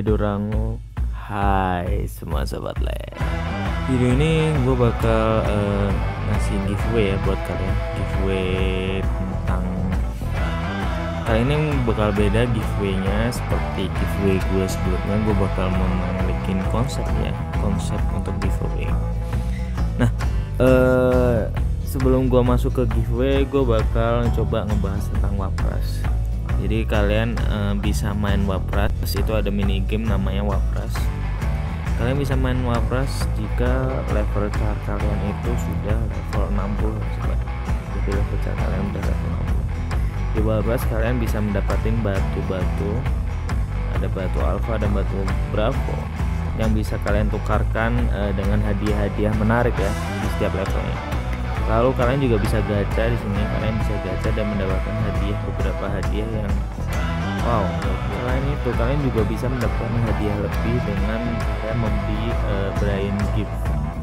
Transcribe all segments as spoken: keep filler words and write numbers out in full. dari Durango. Hai semua sobat les. Video ini gue bakal uh, ngasih giveaway ya buat kalian. Giveaway tentang kali ini bakal beda giveaway-nya seperti giveaway gue sebelumnya. Gue bakal memiliki konsep ya, konsep untuk giveaway. Nah, uh, sebelum gua masuk ke giveaway, gua bakal coba ngebahas tentang Wapras. Jadi kalian e, bisa main Wapras, itu ada mini game namanya Wapras. Kalian bisa main Wapras jika level char kalian itu sudah level enam puluh coba. Jadi level char kalian sudah level enam puluh. Di Wapras kalian bisa mendapatkan batu-batu. Ada batu alfa dan batu bravo yang bisa kalian tukarkan e, dengan hadiah-hadiah menarik ya di setiap levelnya. Lalu kalian juga bisa gacha di sini, kalian bisa gacha dan mendapatkan hadiah, beberapa hadiah yang wow. Selain itu kalian juga bisa mendapatkan hadiah lebih dengan kalian membeli uh, Brian Gift.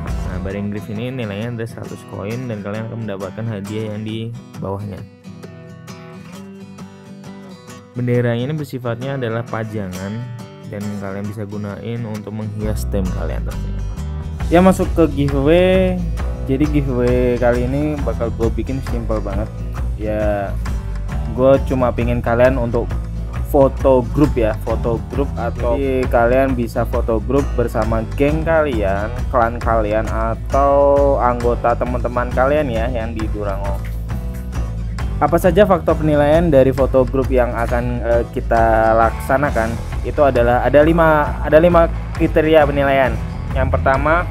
Nah, Brian Gift ini nilainya ada seratus koin dan kalian akan mendapatkan hadiah yang di bawahnya. Bendera ini bersifatnya adalah pajangan dan kalian bisa gunain untuk menghias tim kalian tentunya. Ya, masuk ke giveaway. Jadi giveaway kali ini bakal gue bikin simple banget ya. Gue cuma pingin kalian untuk foto grup ya, foto grup atau jadi kalian bisa foto grup bersama geng kalian, klan kalian atau anggota teman-teman kalian ya yang di Durango. Apa saja faktor penilaian dari foto grup yang akan eh, kita laksanakan? Itu adalah ada lima ada lima kriteria penilaian. Yang pertama,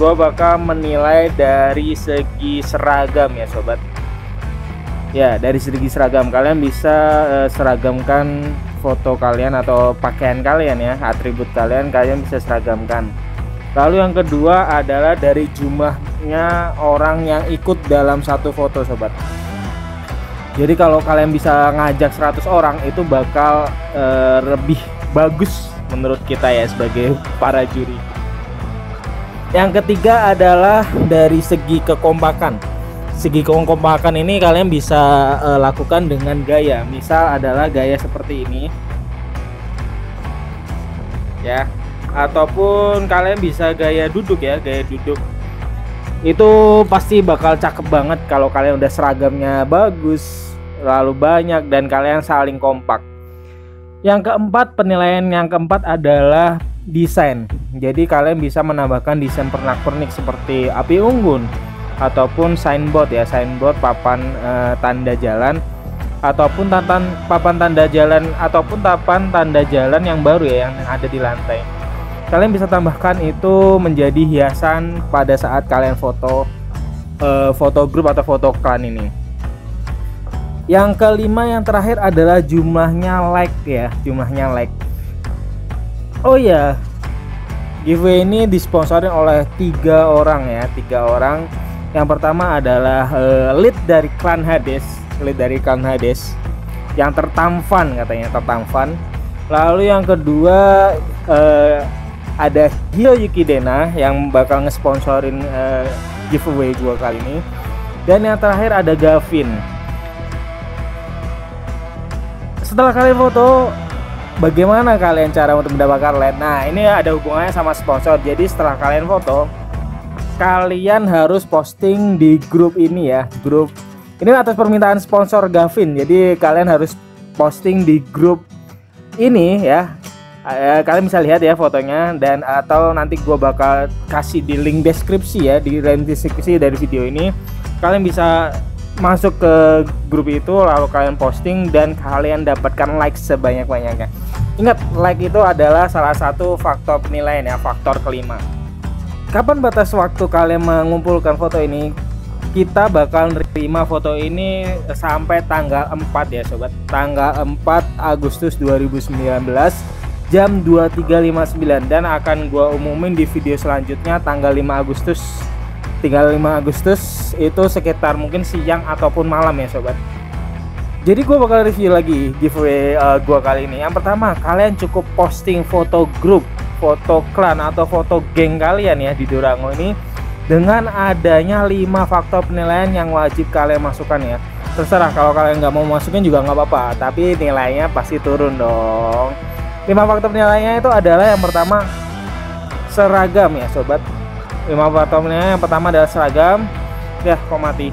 gue bakal menilai dari segi seragam ya sobat. Ya, dari segi seragam kalian bisa uh, seragamkan foto kalian atau pakaian kalian ya, atribut kalian kalian bisa seragamkan. Lalu yang kedua adalah dari jumlahnya orang yang ikut dalam satu foto sobat. Jadi kalau kalian bisa ngajak seratus orang itu bakal uh, lebih bagus menurut kita ya sebagai para juri. Yang ketiga adalah dari segi kekompakan. Segi kekompakan ini kalian bisa uh, lakukan dengan gaya. Misal adalah gaya seperti ini, ya. Ataupun kalian bisa gaya duduk ya, gaya duduk. Itu pasti bakal cakep banget kalau kalian udah seragamnya bagus, lalu banyak dan kalian saling kompak. Yang keempat, penilaian yang keempat adalah desain. Jadi kalian bisa menambahkan desain pernak-pernik seperti api unggun ataupun signboard ya, signboard papan e, tanda jalan ataupun tatan, papan tanda jalan ataupun papan tanda jalan yang baru ya yang ada di lantai. Kalian bisa tambahkan itu menjadi hiasan pada saat kalian foto e, foto grup atau foto klan ini. Yang kelima yang terakhir adalah jumlahnya like ya, jumlahnya like. Oh ya, giveaway ini disponsori oleh tiga orang ya, tiga orang. Yang pertama adalah uh, lead dari klan Hades, lead dari klan Hades yang tertampan katanya, tertampan. Lalu yang kedua uh, ada Hiroyuki Dena yang bakal ngesponsorin uh, giveaway gua kali ini. Dan yang terakhir ada Gavin. Setelah kalian foto, bagaimana kalian cara untuk mendapatkan like? Nah, ini ada hubungannya sama sponsor. Jadi setelah kalian foto, kalian harus posting di grup ini ya, grup. Ini atas permintaan sponsor Gavin. Jadi kalian harus posting di grup ini ya. Kalian bisa lihat ya fotonya, dan atau nanti gue bakal kasih di link deskripsi ya, di link deskripsi dari video ini. Kalian bisa masuk ke grup itu, lalu kalian posting dan kalian dapatkan like sebanyak-banyaknya. Ingat, like itu adalah salah satu faktor penilaian ya, faktor kelima. Kapan batas waktu kalian mengumpulkan foto ini? Kita bakal nerima foto ini sampai tanggal empat ya sobat, tanggal empat Agustus dua ribu sembilan belas jam dua puluh tiga lima puluh sembilan, dan akan gua umumin di video selanjutnya tanggal lima Agustus. tiga puluh lima Agustus itu sekitar mungkin siang ataupun malam ya sobat. Jadi gue bakal review lagi giveaway uh, gue kali ini. Yang pertama, kalian cukup posting foto grup, foto klan atau foto geng kalian ya di Durango ini dengan adanya lima faktor penilaian yang wajib kalian masukkan ya. Terserah kalau kalian nggak mau masukin juga nggak apa-apa, tapi nilainya pasti turun dong. Lima faktor penilaiannya itu adalah yang pertama seragam ya sobat. Lima faktor penilaiannya yang pertama adalah seragam. Ya kok mati.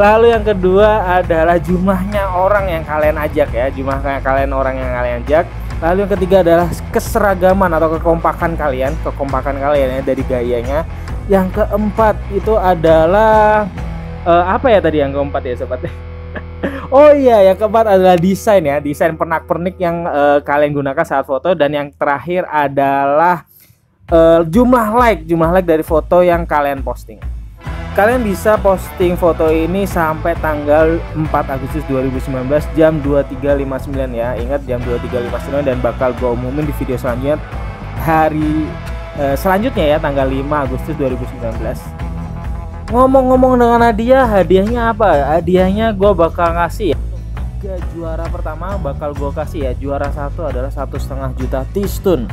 Lalu yang kedua adalah jumlahnya orang yang kalian ajak ya, jumlahnya kalian orang yang kalian ajak. Lalu yang ketiga adalah keseragaman atau kekompakan kalian, kekompakan kalian ya dari gayanya. Yang keempat itu adalah uh, apa ya tadi yang keempat ya sobat? Oh iya, yang keempat adalah desain ya, desain pernak-pernik yang uh, kalian gunakan saat foto. Dan yang terakhir adalah uh, jumlah like, jumlah like dari foto yang kalian posting. Kalian bisa posting foto ini sampai tanggal empat Agustus dua ribu sembilan belas jam dua puluh tiga lima puluh sembilan ya. Ingat jam dua puluh tiga lima puluh sembilan dan bakal gue umumin di video selanjutnya hari uh, selanjutnya ya tanggal lima Agustus dua ribu sembilan belas. Ngomong-ngomong dengan hadiah, hadiahnya apa? Hadiahnya gue bakal ngasih ya. Tiga juara pertama bakal gue kasih ya. Juara satu adalah satu setengah juta T-Stone.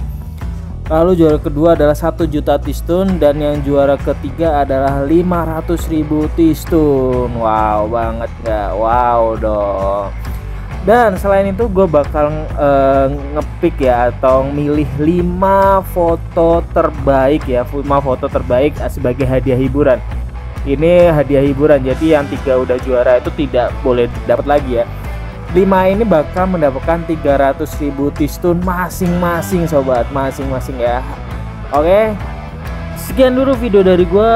Lalu juara kedua adalah satu juta T-Stone dan yang juara ketiga adalah lima ratus ribu T-Stone. Wow banget nggak? Wow dong. Dan selain itu gue bakal uh, ngepick ya atau milih lima foto terbaik ya, lima foto terbaik sebagai hadiah hiburan. Ini hadiah hiburan, jadi yang tiga udah juara itu tidak boleh dapat lagi ya. Lima ini bakal mendapatkan tiga ratus ribu T-Stone masing-masing sobat, masing-masing ya. Oke, sekian dulu video dari gua.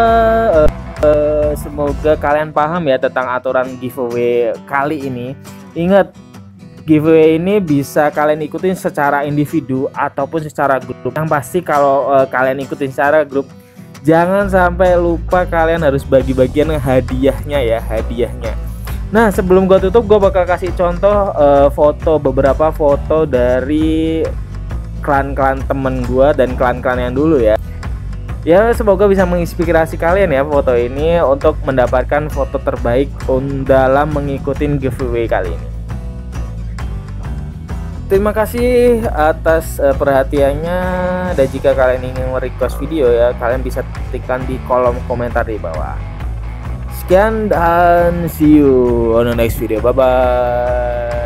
Uh, uh, semoga kalian paham ya tentang aturan giveaway kali ini. Ingat, giveaway ini bisa kalian ikutin secara individu ataupun secara grup. Yang pasti kalau uh, kalian ikutin secara grup, jangan sampai lupa kalian harus bagi-bagian hadiahnya ya, hadiahnya. Nah sebelum gua tutup, gua bakal kasih contoh uh, foto, beberapa foto dari klan-klan temen gua dan klan-klan yang dulu ya. Ya semoga bisa menginspirasi kalian ya foto ini untuk mendapatkan foto terbaik dalam mengikuti giveaway kali ini. Terima kasih atas uh, perhatiannya, dan jika kalian ingin request video ya, kalian bisa ketikkan di kolom komentar di bawah. Sekian dan see you on the next video. Bye bye.